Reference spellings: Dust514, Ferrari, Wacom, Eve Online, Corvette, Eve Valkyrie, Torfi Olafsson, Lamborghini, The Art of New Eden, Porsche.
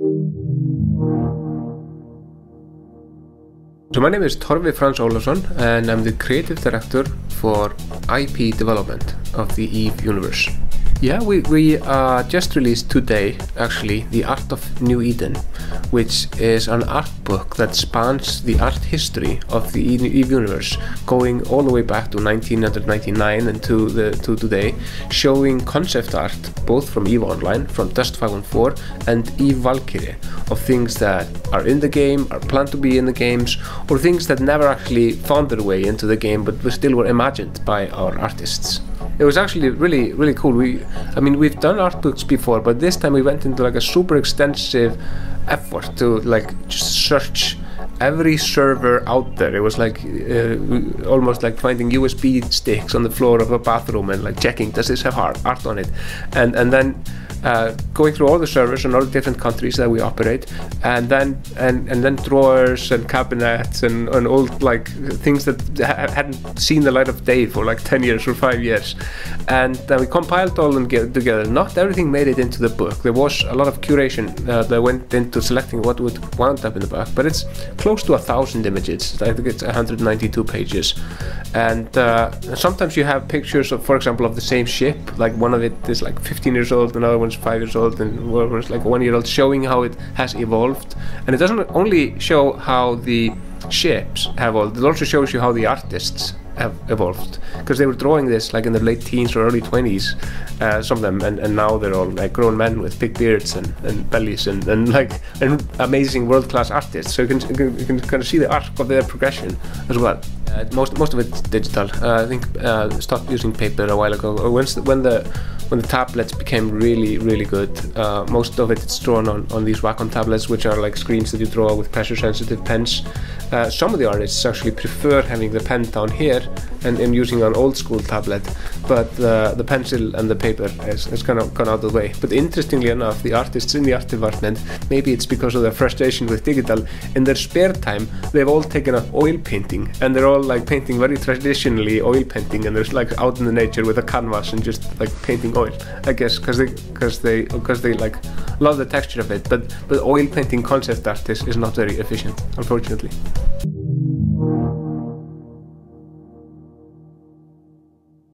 So my name is Torfi Olafsson and I'm the creative director for IP development of the Eve universe. Yeah, we just released today actually The Art of New Eden, which is an art book that spans the art history of the Eve universe, going all the way back to 1999 and to today, showing concept art both from Eve Online, from Dust514 and Eve Valkyrie, of things that are in the game, are planned to be in the games, or things that never actually found their way into the game but still were imagined by our artists. It was actually really, really cool. We've done art books before, but this time we went into like a super extensive effort to like just search every server out there. It was like almost like finding USB sticks on the floor of a bathroom and like checking, does this have art on it? And then going through all the servers in all the different countries that we operate, and then drawers and cabinets and old like things that hadn't seen the light of day for like 10 years or 5 years, and then we compiled all them together. Not everything made it into the book. There was a lot of curation that went into selecting what would wound up in the book, but it's close to 1,000 images. I think it's 192 pages, and sometimes you have pictures of, for example, of the same ship. Like one of it is like 15 years old, another one 5 years old, and was like 1 year old, showing how it has evolved. And it doesn't only show how the ships have evolved, it also shows you how the artists have evolved, because they were drawing this like in the late teens or early 20s, some of them, and now they're all like grown men with big beards and bellies and amazing world-class artists. So you can kind of see the arc of their progression as well. Most of it's digital. I think stopped using paper a while ago. When the tablets became really, really good, most of it's drawn on these Wacom tablets, which are like screens that you draw with pressure-sensitive pens. Some of the artists actually prefer having the pen down here and using an old-school tablet, but the pencil and the paper has kind of gone out of the way. But interestingly enough, the artists in the art department, maybe it's because of their frustration with digital, in their spare time, they've all taken up oil painting, and they're all like painting very traditionally, oil painting, and there's like out in the nature with a canvas and just like painting oil, I guess, because they like love the texture of it, but oil painting concept art is not very efficient, unfortunately.